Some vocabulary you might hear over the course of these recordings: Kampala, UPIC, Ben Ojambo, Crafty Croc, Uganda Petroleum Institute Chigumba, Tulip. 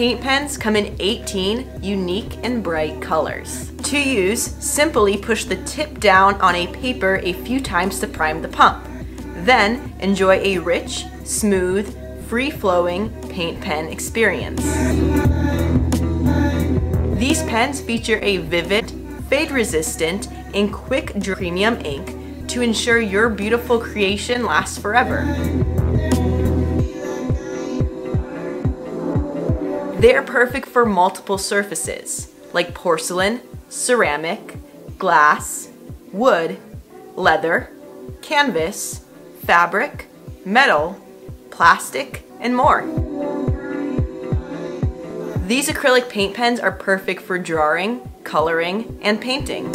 paint pens come in 18 unique and bright colors. To use, simply push the tip down on a paper a few times to prime the pump. Then enjoy a rich, smooth, free-flowing paint pen experience. These pens feature a vivid, fade-resistant, and quick premium ink to ensure your beautiful creation lasts forever. They are perfect for multiple surfaces, like porcelain, ceramic, glass, wood, leather, canvas, fabric, metal, plastic, and more. These acrylic paint pens are perfect for drawing, coloring, and painting.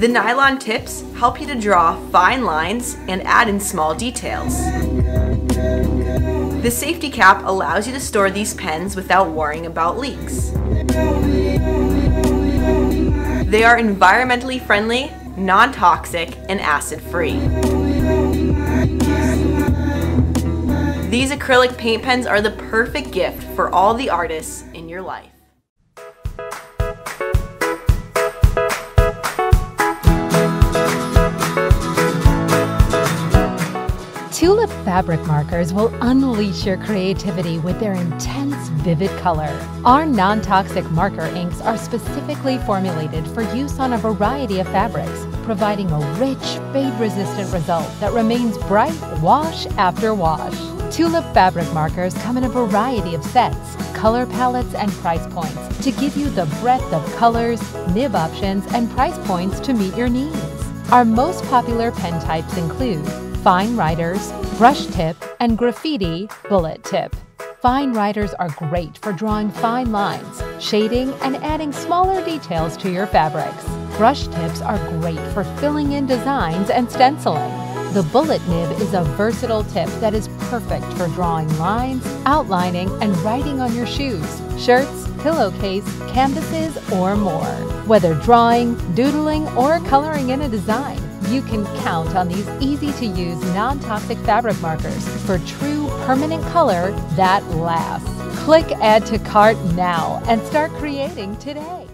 The nylon tips help you to draw fine lines and add in small details. The safety cap allows you to store these pens without worrying about leaks. They are environmentally friendly, non-toxic, and acid-free. These acrylic paint pens are the perfect gift for all the artists in your life. Tulip fabric markers will unleash your creativity with their intense, vivid color. Our non-toxic marker inks are specifically formulated for use on a variety of fabrics, providing a rich, fade-resistant result that remains bright wash after wash. Tulip fabric markers come in a variety of sets, color palettes, and price points to give you the breadth of colors, nib options, and price points to meet your needs. Our most popular pen types include fine writers, brush tip, and graffiti bullet tip. Fine writers are great for drawing fine lines, shading, and adding smaller details to your fabrics. Brush tips are great for filling in designs and stenciling. The bullet nib is a versatile tip that is perfect for drawing lines, outlining, and writing on your shoes, shirts, pillowcase, canvases, or more. Whether drawing, doodling, or coloring in a design, you can count on these easy-to-use non-toxic fabric markers for true permanent color that lasts. Click Add to Cart now and start creating today.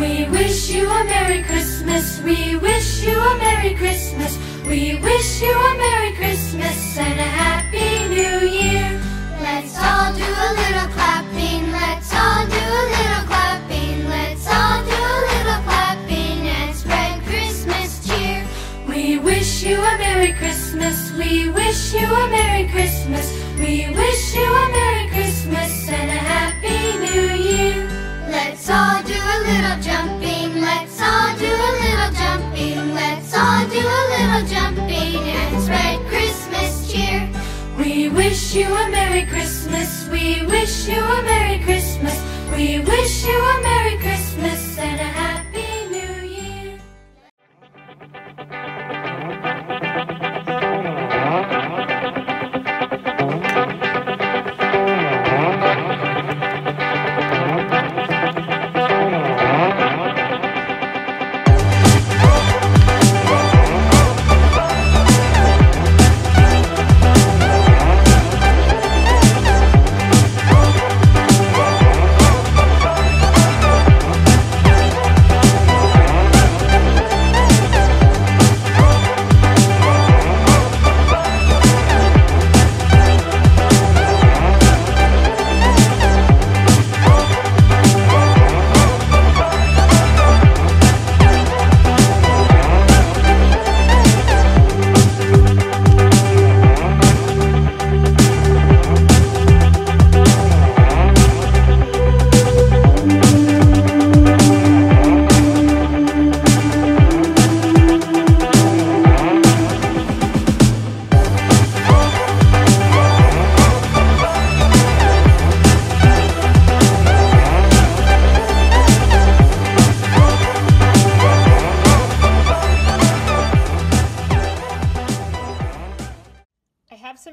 We wish you a Merry Christmas. We wish you a Merry Christmas. We wish you a Merry Christmas and a Happy New Year. Let's all do a little clapping. Let's all do a little clapping. Let's all do a little clapping and spread Christmas cheer. We wish you a Merry Christmas. We wish you a Merry Christmas. We wish you a Merry Christmas and a Happy New Year. Let's all do a little jumping. Let's all do a little jumping. Let's all do a little jumping and spread Christmas cheer. We wish you a Merry Christmas. We wish you a Merry Christmas. We wish you a Merry Christmas and a Happy New Year.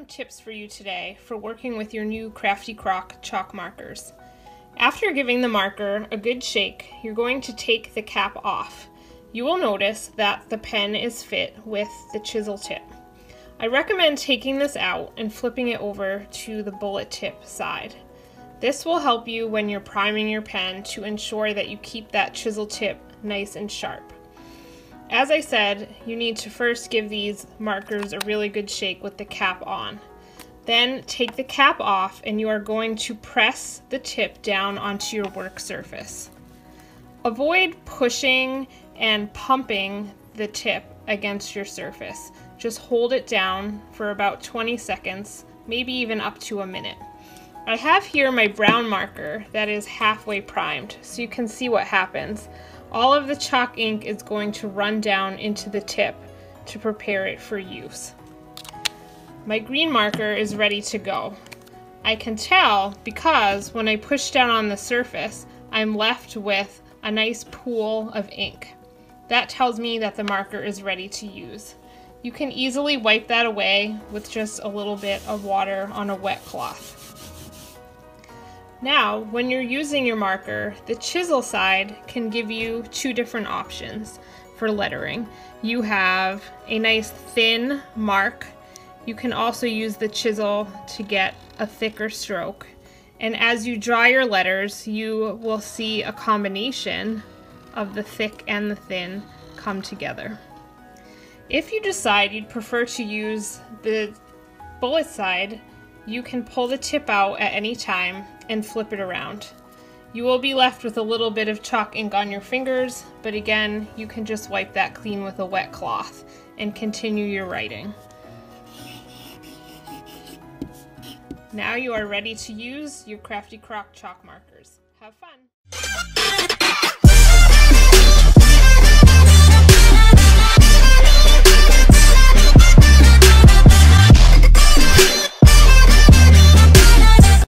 Tips for you today for working with your new Crafty Croc chalk markers. After giving the marker a good shake, you're going to take the cap off. You will notice that the pen is fit with the chisel tip. I recommend taking this out and flipping it over to the bullet tip side. This will help you when you're priming your pen to ensure that you keep that chisel tip nice and sharp. As I said, you need to first give these markers a really good shake with the cap on. Then take the cap off and you are going to press the tip down onto your work surface. Avoid pushing and pumping the tip against your surface. Just hold it down for about 20 seconds, maybe even up to a minute. I have here my brown marker that is halfway primed, so you can see what happens. All of the chalk ink is going to run down into the tip to prepare it for use. My green marker is ready to go. I can tell because when I push down on the surface, I'm left with a nice pool of ink. That tells me that the marker is ready to use. You can easily wipe that away with just a little bit of water on a wet cloth. Now, when you're using your marker, the chisel side can give you two different options for lettering. You have a nice thin mark. You can also use the chisel to get a thicker stroke. And as you draw your letters, you will see a combination of the thick and the thin come together. If you decide you'd prefer to use the bullet side, you can pull the tip out at any time and flip it around. You will be left with a little bit of chalk ink on your fingers, but again, you can just wipe that clean with a wet cloth and continue your writing. Now you are ready to use your Crafty Croc chalk markers. Have fun!